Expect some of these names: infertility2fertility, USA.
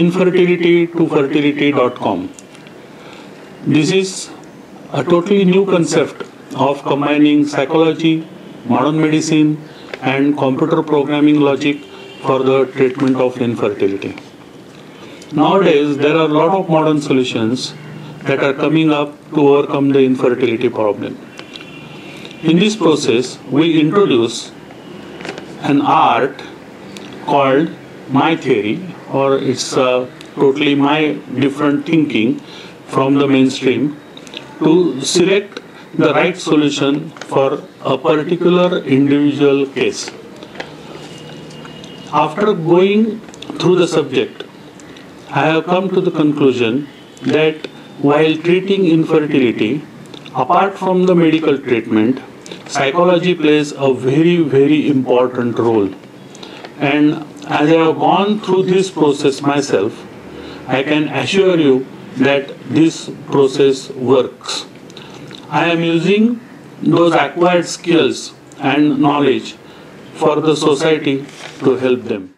infertility2fertility.com. This is a totally new concept of combining psychology, modern medicine and computer programming logic for the treatment of infertility. Nowadays, there are a lot of modern solutions that are coming up to overcome the infertility problem. In this process, we introduce an art called my theory, or it's totally my different thinking from the mainstream, to select the right solution for a particular individual case. After going through the subject, I have come to the conclusion that while treating infertility, apart from the medical treatment, psychology plays a very, very important role. And as I have gone through this process myself, I can assure you that this process works. I am using those acquired skills and knowledge for the society to help them.